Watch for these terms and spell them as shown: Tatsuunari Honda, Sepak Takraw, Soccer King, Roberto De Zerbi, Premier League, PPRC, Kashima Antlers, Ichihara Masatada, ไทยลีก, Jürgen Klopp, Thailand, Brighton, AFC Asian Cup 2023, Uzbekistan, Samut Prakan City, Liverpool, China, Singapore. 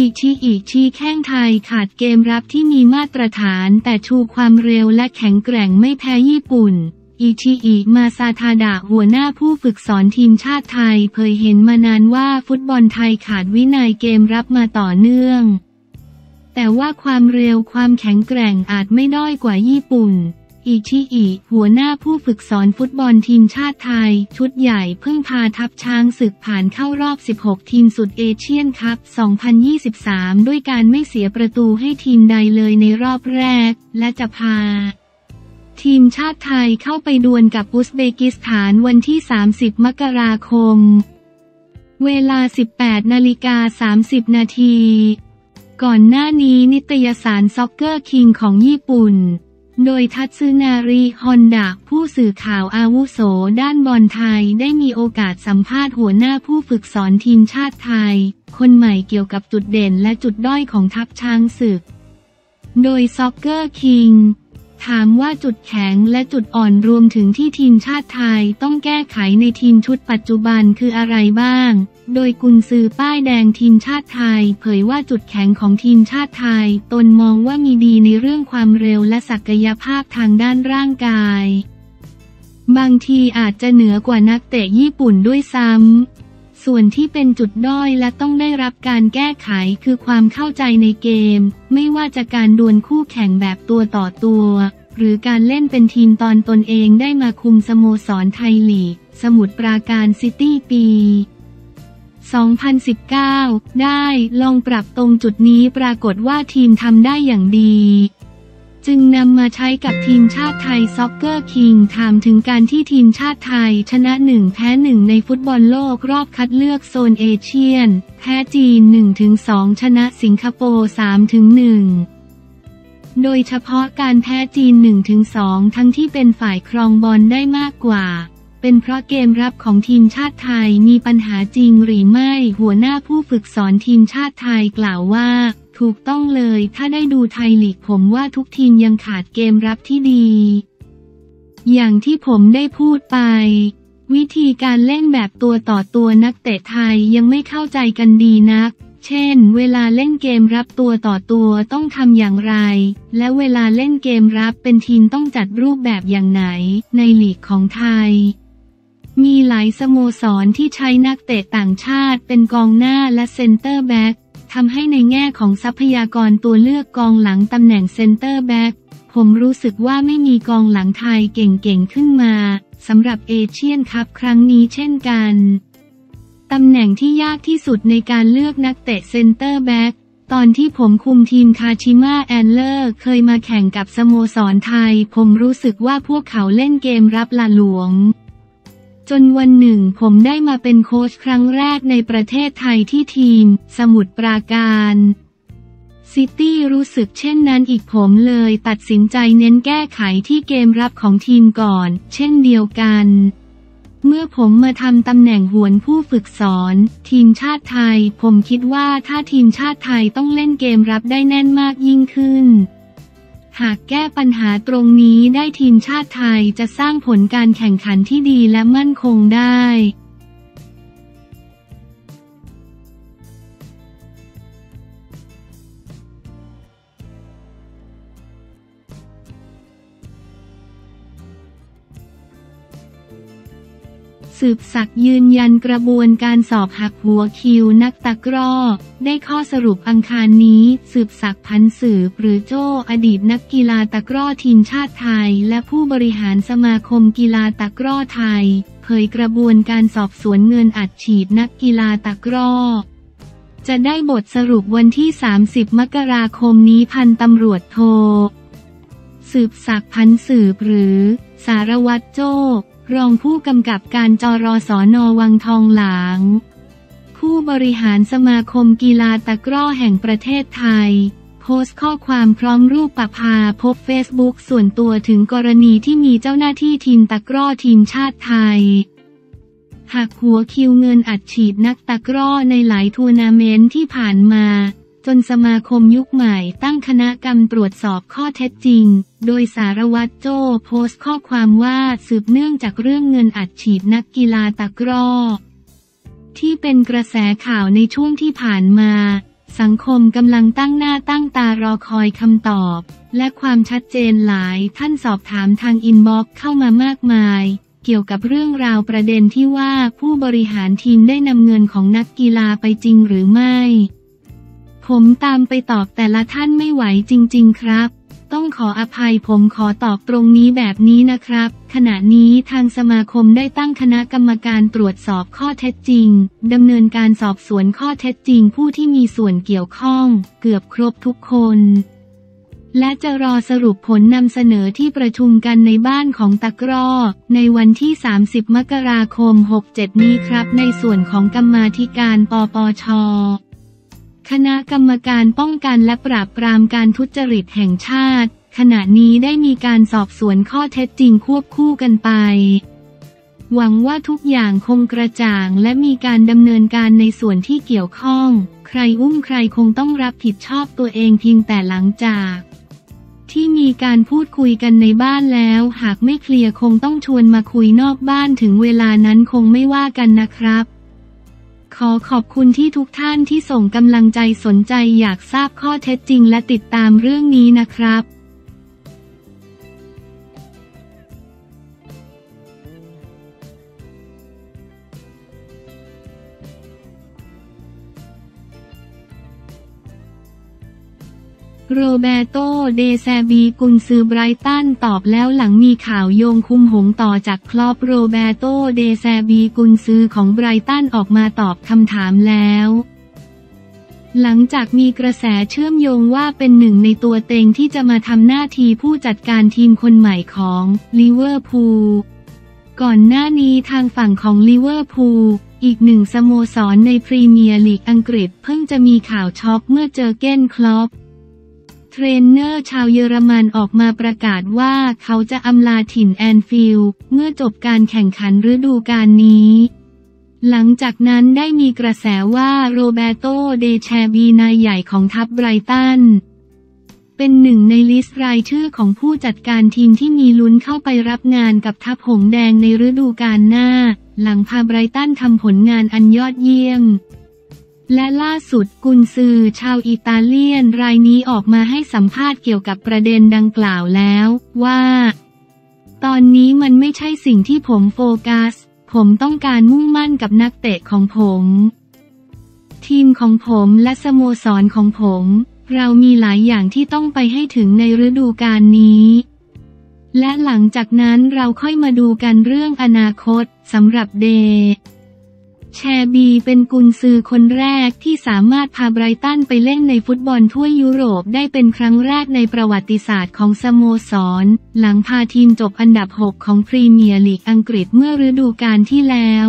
อิชิแข้งไทยขาดเกมรับที่มีมาตรฐานแต่ชูความเร็วและแข็งแกร่งไม่แพ้ญี่ปุ่นอิชิมาซาทาดะหัวหน้าผู้ฝึกสอนทีมชาติไทยเผยเห็นมานานว่าฟุตบอลไทยขาดวินัยเกมรับมาต่อเนื่องแต่ว่าความเร็วความแข็งแกร่งอาจไม่ด้อยกว่าญี่ปุ่นอิชิหัวหน้าผู้ฝึกสอนฟุตบอลทีมชาติไทยชุดใหญ่เพิ่งพาทัพช้างศึกผ่านเข้ารอบ16ทีมสุดเอเชียนคัพ 2023 ด้วยการไม่เสียประตูให้ทีมใดเลยในรอบแรกและจะพาทีมชาติไทยเข้าไปดวลกับอุซเบกิสถานวันที่ 30 มกราคม เวลา 18:30 นาทีก่อนหน้านี้นิตยสาร Soccer King ของญี่ปุ่นโดยทัตสึนาริฮอนดะผู้สื่อข่าวอาวุโสด้านบอลไทยได้มีโอกาสสัมภาษณ์หัวหน้าผู้ฝึกสอนทีมชาติไทยคนใหม่เกี่ยวกับจุดเด่นและจุดด้อยของทัพช้างศึกโดย Soccer King ถามว่าจุดแข็งและจุดอ่อนรวมถึงที่ทีมชาติไทยต้องแก้ไขในทีมชุดปัจจุบันคืออะไรบ้างโดยกุนซือป้ายแดงทีมชาติไทยเผยว่าจุดแข็งของทีมชาติไทยตนมองว่ามีดีในเรื่องความเร็วและศักยภาพทางด้านร่างกายบางทีอาจจะเหนือกว่านักเตะญี่ปุ่นด้วยซ้ำส่วนที่เป็นจุดด้อยและต้องได้รับการแก้ไขคือความเข้าใจในเกมไม่ว่าจะการดวลคู่แข่งแบบตัวต่อตัวหรือการเล่นเป็นทีมตอนตนเองได้มาคุมสโมสรไทยลีกสมุทรปราการซิตี้ปี2019 ได้ลองปรับตรงจุดนี้ปรากฏว่าทีมทำได้อย่างดีจึงนำมาใช้กับทีมชาติไทย Soccer King ถามถึงการที่ทีมชาติไทยชนะ1แพ้1ในฟุตบอลโลกรอบคัดเลือกโซนเอเชียนแพ้จีน 1-2 ชนะสิงคโปร์ 3-1โดยเฉพาะการแพ้จีน 1-2 ทั้งที่เป็นฝ่ายครองบอลได้มากกว่าเป็นเพราะเกมรับของทีมชาติไทยมีปัญหาจริงหรือไม่หัวหน้าผู้ฝึกสอนทีมชาติไทยกล่าวว่าถูกต้องเลยถ้าได้ดูไทยลีกผมว่าทุกทีมยังขาดเกมรับที่ดีอย่างที่ผมได้พูดไปวิธีการเล่นแบบตัวต่อตัวนักเตะไทยยังไม่เข้าใจกันดีนักเช่นเวลาเล่นเกมรับตัวต่อตัวต้องทำอย่างไรและเวลาเล่นเกมรับเป็นทีมต้องจัดรูปแบบอย่างไหนในลีกของไทยมีหลายสโมสรที่ใช้นักเตะต่างชาติเป็นกองหน้าและเซ็นเตอร์แบ็กทำให้ในแง่ของทรัพยากรตัวเลือกกองหลังตำแหน่งเซ็นเตอร์แบ็กผมรู้สึกว่าไม่มีกองหลังไทยเก่งๆขึ้นมาสำหรับเอเชียนคัพครั้งนี้เช่นกันตำแหน่งที่ยากที่สุดในการเลือกนักเตะเซนเตอร์แบ็กตอนที่ผมคุมทีมคาชิมาแอนเลอร์เคยมาแข่งกับสโมสรไทยผมรู้สึกว่าพวกเขาเล่นเกมรับหละหลวมจนวันหนึ่งผมได้มาเป็นโค้ชครั้งแรกในประเทศไทยที่ทีมสมุทรปราการซิตี้รู้สึกเช่นนั้นอีกผมเลยตัดสินใจเน้นแก้ไขที่เกมรับของทีมก่อนเช่นเดียวกันเมื่อผมมาทำตำแหน่งหัวหน้าผู้ฝึกสอนทีมชาติไทยผมคิดว่าถ้าทีมชาติไทยต้องเล่นเกมรับได้แน่นมากยิ่งขึ้นหากแก้ปัญหาตรงนี้ได้ทีมชาติไทยจะสร้างผลการแข่งขันที่ดีและมั่นคงได้สืบศักดิ์ยืนยันกระบวนการสอบหักหัวคิวนักตะกร้อได้ข้อสรุปอังคารนี้สืบศักดิ์พันสืบหรือโจ้อดีตนักกีฬาตะกร้อทีมชาติไทยและผู้บริหารสมาคมกีฬาตะกร้อไทยเผยกระบวนการสอบสวนเงินอัดฉีดนักกีฬาตะกร้อจะได้บทสรุปวันที่ 30 มกราคมนี้พันตำรวจโทสืบศักดิ์พันสืบหรือสารวัตรโจ้รองผู้กำกับการจรสน.วังทองหลางผู้บริหารสมาคมกีฬาตะกร้อแห่งประเทศไทยโพสต์ข้อความพร้อมรูปประภาพบ Facebook ส่วนตัวถึงกรณีที่มีเจ้าหน้าที่ทีมตะกร้อทีมชาติไทยหักหัวคิวเงินอัดฉีดนักตะกร้อในหลายทัวร์นาเมนต์ที่ผ่านมาจนสมาคมยุคใหม่ตั้งคณะกรรมการตรวจสอบข้อเท็จจริงโดยสารวัตรโจ้โพสต์ข้อความว่าสืบเนื่องจากเรื่องเงินอัดฉีดนักกีฬาตะกร้อที่เป็นกระแสข่าวในช่วงที่ผ่านมา สังคมกำลังตั้งหน้าตั้งตารอคอยคำตอบและความชัดเจนหลายท่านสอบถามทางอินบ็อกซ์เข้ามามากมายเกี่ยวกับเรื่องราวประเด็นที่ว่าผู้บริหารทีมได้นำเงินของนักกีฬาไปจริงหรือไม่ผมตามไปตอบแต่ละท่านไม่ไหวจริงๆครับต้องขออภัยผมขอตอบตรงนี้แบบนี้นะครับขณะนี้ทางสมาคมได้ตั้งคณะกรรมการตรวจสอบข้อเท็จจริงดำเนินการสอบสวนข้อเท็จจริงผู้ที่มีส่วนเกี่ยวข้องเกือบครบทุกคนและจะรอสรุปผลนำเสนอที่ประชุมกันในบ้านของตะกร้อในวันที่30มกราคม67นี้ครับในส่วนของกรรมาธิการปปช.คณะกรรมการป้องกันและปราบปรามการทุจริตแห่งชาติขณะนี้ได้มีการสอบสวนข้อเท็จจริงควบคู่กันไปหวังว่าทุกอย่างคงกระจ่างและมีการดำเนินการในส่วนที่เกี่ยวข้องใครอุ้มใครคงต้องรับผิดชอบตัวเองเพียงแต่หลังจากที่มีการพูดคุยกันในบ้านแล้วหากไม่เคลียร์คงต้องชวนมาคุยนอกบ้านถึงเวลานั้นคงไม่ว่ากันนะครับขอขอบคุณที่ทุกท่านที่ส่งกำลังใจสนใจอยากทราบข้อเท็จจริงและติดตามเรื่องนี้นะครับโรเบโต เดแซบีกุนซือไบรตันตอบแล้วหลังมีข่าวโยงคุมหงต่อจากคลอปโรเบโต เดแซบีกุนซือของไบรตันออกมาตอบคำถามแล้วหลังจากมีกระแสเชื่อมโยงว่าเป็นหนึ่งในตัวเต็งที่จะมาทำหน้าที่ผู้จัดการทีมคนใหม่ของลิเวอร์พูลก่อนหน้านี้ทางฝั่งของลิเวอร์พูลอีกหนึ่งสโมสรในพรีเมียร์ลีกอังกฤษเพิ่งจะมีข่าวช็อกเมื่อเจอเก้นคลอปเทรนเนอร์ชาวเยอรมันออกมาประกาศว่าเขาจะอำลาถิ่นแอนฟิลด์เมื่อจบการแข่งขันฤดูกาลนี้หลังจากนั้นได้มีกระแสว่าโรเบโต เดแชบีนายใหญ่ของทัพไบรตันเป็นหนึ่งในลิสต์รายชื่อของผู้จัดการทีมที่มีลุ้นเข้าไปรับงานกับทัพหงส์แดงในฤดูกาลหน้าหลังพาไบรตันทำผลงานอันยอดเยี่ยมและล่าสุดกุนซือชาวอิตาเลียนรายนี้ออกมาให้สัมภาษณ์เกี่ยวกับประเด็นดังกล่าวแล้วว่าตอนนี้มันไม่ใช่สิ่งที่ผมโฟกัสผมต้องการมุ่งมั่นกับนักเตะของผมทีมของผมและสโมสรของผมเรามีหลายอย่างที่ต้องไปให้ถึงในฤดูกาลนี้และหลังจากนั้นเราค่อยมาดูกันเรื่องอนาคตสำหรับเดแชบีเป็นกุนซือคนแรกที่สามารถพาไบรตันไปเล่นในฟุตบอลถ้วยยุโรปได้เป็นครั้งแรกในประวัติศาสตร์ของสโมสรหลังพาทีมจบอันดับ 6 ของพรีเมียร์ลีกอังกฤษเมื่อฤดูกาลที่แล้ว